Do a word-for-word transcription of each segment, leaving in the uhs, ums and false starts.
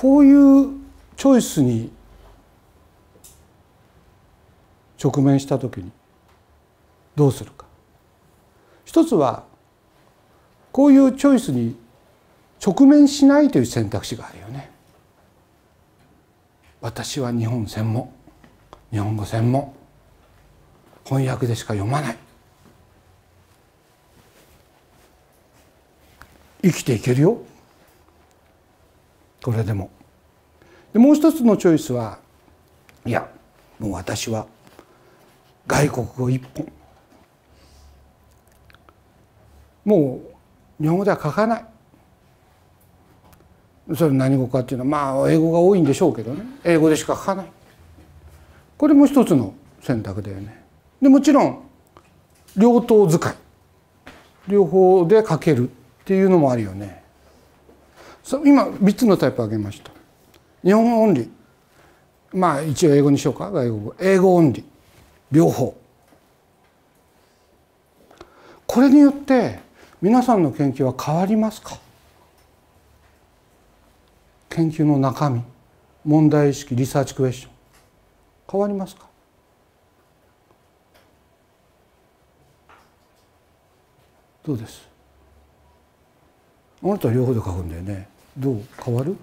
こういうチョイスに直面した時にどうするか。一つはこういうチョイスに直面しないという選択肢があるよね。私は日本専門、日本語専門、翻訳でしか読まない、生きていけるよ、これでも。でもう一つのチョイスは、いやもう私は外国語一本、もう日本語では書かない。それ何語かっていうのはまあ英語が多いんでしょうけどね、英語でしか書かない。これも一つの選択だよね。でもちろん両頭使い、両方で書けるっていうのもあるよね。今みっつのタイプ挙げました。日本語オンリー、まあ一応英語にしようか、外国語、英語オンリー、両方。これによって皆さんの研究は変わりますか？研究の中身、問題意識、リサーチクエスチョン変わりますか？どうです？あなたは両方で書くんだよね。どう変わる？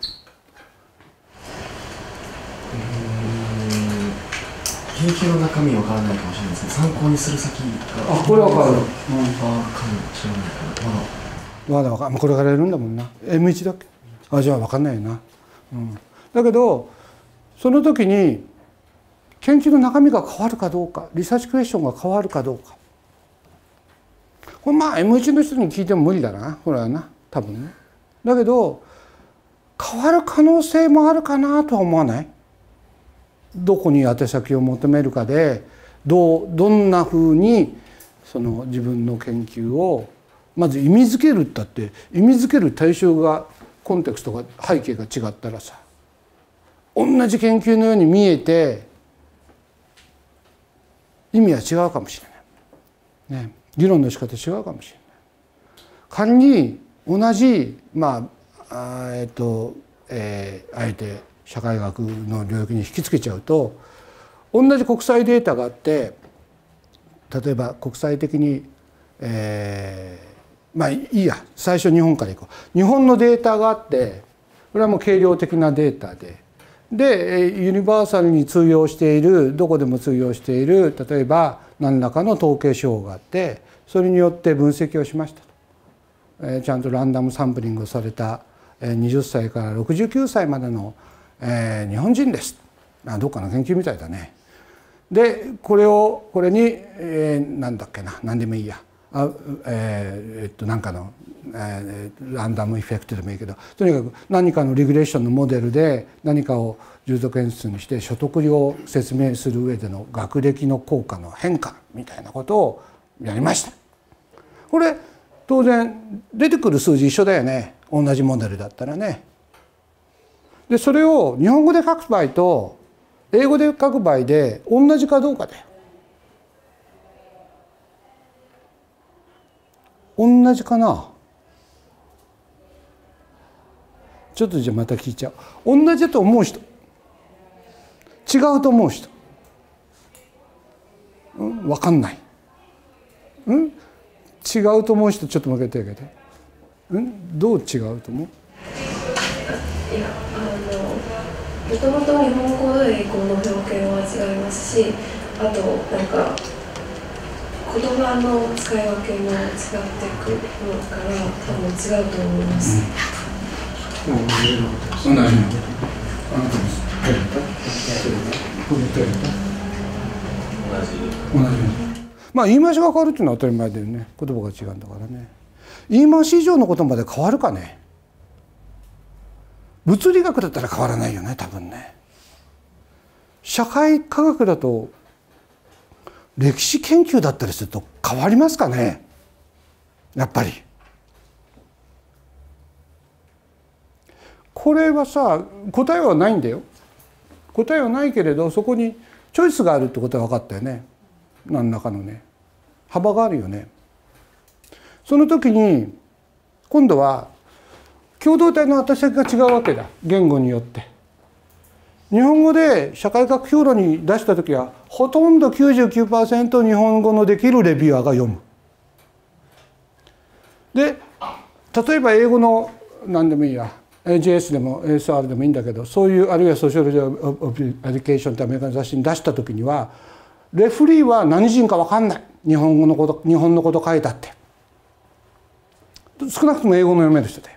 研究の中身は変わらないかもしれないですね。参考にする先が、あ、これは変わる、うん、ああかもしれないかな。まだまだ分かんない。これからやるんだもんな。 エムワン だっけ？あ、じゃあ分かんないよな、うん、だけどその時に研究の中身が変わるかどうか、リサーチクエスチョンが変わるかどうか、これまあ エムワン の人に聞いても無理だな、これはな、多分ね。だけど変わる可能性もあるかなとは思わない？どこに宛先を求めるかで、どうどんなふうにその自分の研究をまず意味づけるったって、意味づける対象が、コンテクストが、背景が違ったらさ、同じ研究のように見えて意味は違うかもしれない、ね、議論の仕方違うかもしれない。仮に同じ、まあ、あえっと、えー、あえて社会学の領域に引きつけちゃうと、同じ国際データがあって、例えば国際的に、えー、まあいいや、最初日本からいこう。日本のデータがあって、これはもう軽量的なデータで、でユニバーサルに通用している、どこでも通用している、例えば何らかの統計手法があって、それによって分析をしましたと、えー、ちゃんとランダムサンプリングをされた、えー、にじゅっさいからろくじゅうきゅうさいまでのえー、日本人です。あ、どっかの研究みたいだね。でこれをこれに、えー、なんだっけな、何でもいいや、あ、えー、えっとなんかの、えー、ランダムエフェクトでもいいけど、とにかく何かのリグレーションのモデルで何かを従属変数にして、所得を説明する上での学歴の効果の変化みたいなことをやりました。これ当然出てくる数字一緒だよね、同じモデルだったらね。でそれを日本語で書く場合と英語で書く場合で同じかどうかだよ。同じかな。ちょっとじゃあまた聞いちゃう。同じだと思う人、違うと思う人、うん、分かんない、うん、違うと思う人、ちょっと負けてあげて、うん、どう違うと思う？いや、もともと日本語と英語の表現は違いますし、あとなんか言葉の使い分けも違ってくるから多分違うと思います。うん、同じようなこと。まあ言い回しが変わるっていうのは当たり前だよね。言葉が違うんだからね。言い回し以上のことまで変わるかね。物理学だったら変わらないよね、多分ね。社会科学だと、歴史研究だったりすると変わりますかね、やっぱり。これはさ、答えはないんだよ。答えはないけれど、そこにチョイスがあるってことは分かったよね。何らかのね、幅があるよね。その時に今度は共同体の後先が違うわけだ、言語によって。日本語で社会学評論に出した時はほとんど きゅうじゅうきゅうパーセント 日本語のできるレビュアーが読む。で例えば英語の何でもいいや ジェイエス でも エスアール でもいいんだけど、そういうあるいはソーシャルエデュケーションってアメリカの雑誌に出した時にはレフリーは何人か分かんない、日本語のこと日本のこと書いたって少なくとも英語の読める人で、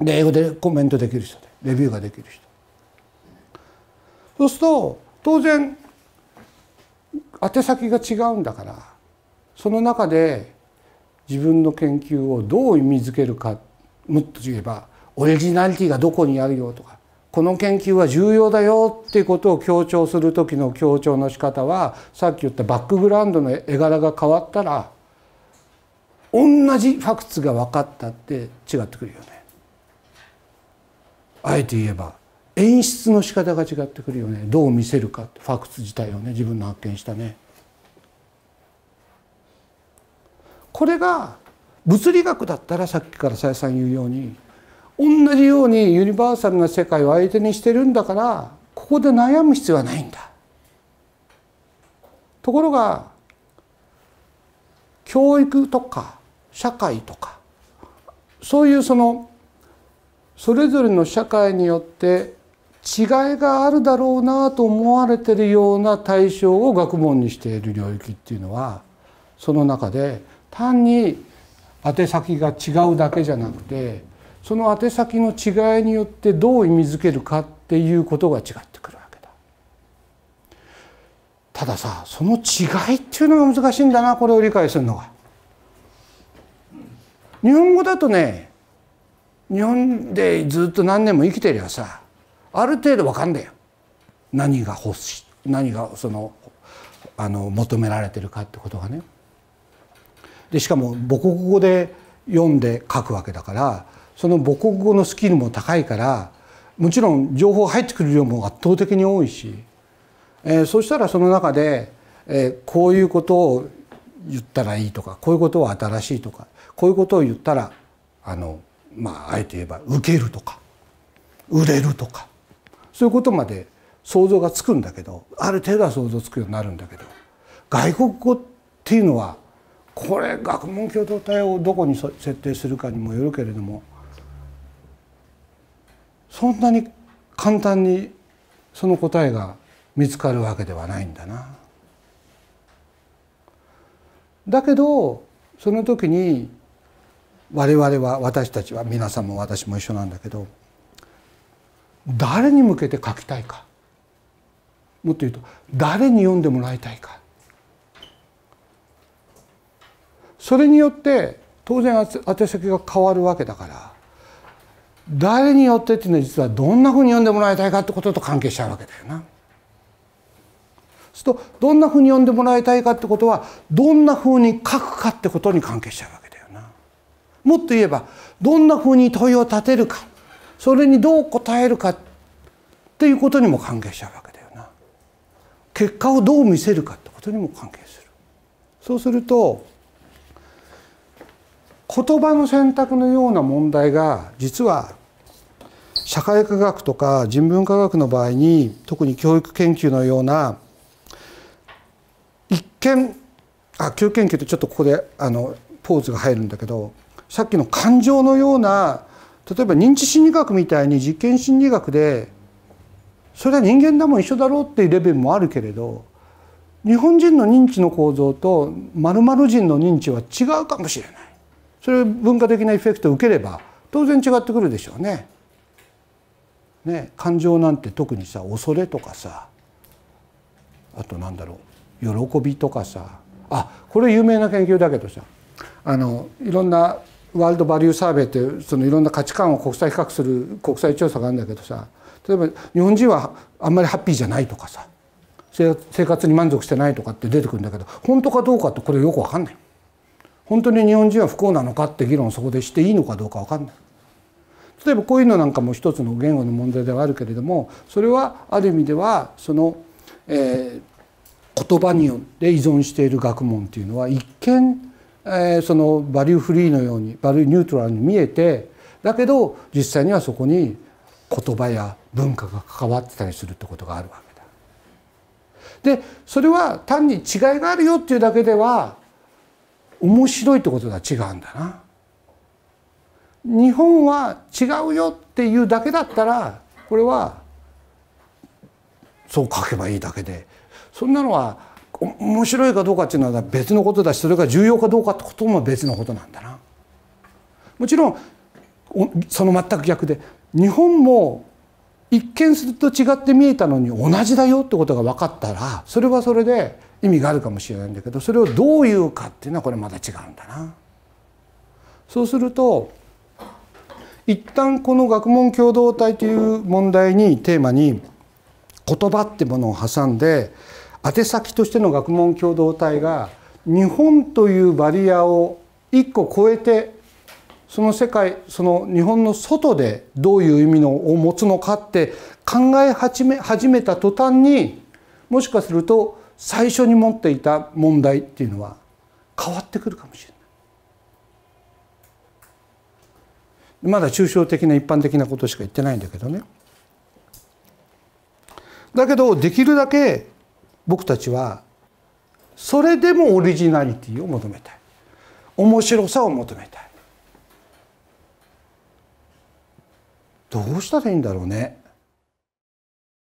で英語でコメントできる人でレビューができる人。そうすると当然宛先が違うんだから、その中で自分の研究をどう意味づけるか、もっと言えばオリジナリティがどこにあるよとか、この研究は重要だよっていうことを強調する時の強調の仕方は、さっき言ったバックグラウンドの絵柄が変わったら同じファクツが分かったって違ってくるよね。あえて言えば演出の仕方が違ってくるよね。どう見せるかってファクツ自体をね、自分の発見したね。これが物理学だったらさっきからさやさん言うように同じようにユニバーサルな世界を相手にしてるんだから、ここで悩む必要はないんだ。ところが教育とか社会とかそういうそのそれぞれの社会によって違いがあるだろうなと思われてるような対象を学問にしている領域っていうのは、その中で単に宛先が違うだけじゃなくて、その宛先の違いによってどう意味づけるかっていうことが違ってくるわけだ。たださ、その違いっていうのが難しいんだな、これを理解するのが。日本語だとね、日本でずっと何年も生きてりゃさ、ある程度分かんだよ、何が欲しい、何がそのあの求められてるかってことがね。でしかも母国語で読んで書くわけだから、その母国語のスキルも高いから、もちろん情報入ってくる量も圧倒的に多いし、えー、そうしたらその中で、えー、こういうことを言ったらいいとか、こういうことは新しいとか、こういうことを言ったらあのまあ、あえて言えば受けるとか売れるとか、そういうことまで想像がつくんだけど、ある程度は想像つくようになるんだけど、外国語っていうのはこれ学問共同体をどこに設定するかにもよるけれども、そんなに簡単にその答えが見つかるわけではないんだな。だけどその時に我々は、私たちは、皆さんも私も一緒なんだけど、誰に向けて書きたいか、もっと言うと誰に読んでもらいたいか、それによって当然宛先が変わるわけだから、誰によってっていうのは実はどんなふうに読んでもらいたいかってことと関係しちゃうわけだよな。そうするとどんなふうに読んでもらいたいかってことはどんなふうに書くかってことに関係しちゃうわけ。もっと言えばどんなふうに問いを立てるか、それにどう答えるかっていうことにも関係しちゃうわけだよな。結果をどう見せるかってことにも関係する。そうすると言葉の選択のような問題が実は社会科学とか人文科学の場合に、特に教育研究のような一見あ教育研究ってちょっとここであのポーズが入るんだけど。さっきの感情のような、例えば認知心理学みたいに実験心理学でそれは人間だもん一緒だろうっていうレベルもあるけれど、日本人の認知の構造と〇〇人の認知は違うかもしれない。それ文化的なエフェクトを受ければ当然違ってくるでしょうね。ね、感情なんて特にさ、恐れとかさ、あとなんだろう、喜びとかさ、あこれ有名な研究だけどさ、あのいろんなワールドバリューサーベイっていうそのいろんな価値観を国際比較する国際調査があるんだけどさ、例えば日本人はあんまりハッピーじゃないとかさ、生活に満足してないとかって出てくるんだけど、本当かどうかってこれよく分かんない。本当に日本人は不幸なのかって議論をそこでしていいのかどうか分かんない。例えばこういうのなんかも一つの言語の問題ではあるけれども、それはある意味ではその、えー、言葉によって依存している学問っていうのは一見そのバリューフリーのようにバリューニュートラルに見えて、だけど実際にはそこに言葉や文化が関わってたりするってことがあるわけだ。でそれは単に違いがあるよっていうだけでは面白いってこととは違うんだな。日本は違うよっていうだけだったらこれはそう書けばいいだけで、そんなのは面白いかどうかっていうのは別のことだし、それが重要かどうかってことも別のことなんだな。もちろんその全く逆で日本も一見すると違って見えたのに同じだよってことが分かったらそれはそれで意味があるかもしれないんだけど、それをどう言うかっていうのはこれまた違うんだな。そうすると一旦この学問共同体という問題にテーマに言葉ってものを挟んで、宛先としての学問共同体が日本というバリアを一個超えてその世界、その日本の外でどういう意味を持つのかって考え始め始めた途端に、もしかすると最初に持っていた問題っていうのは変わってくるかもしれない。まだ抽象的な一般的なことしか言ってないんだけどね。だけどできるだけ僕たちはそれでもオリジナリティを求めたい、面白さを求めたい。どうしたらいいんだろうね。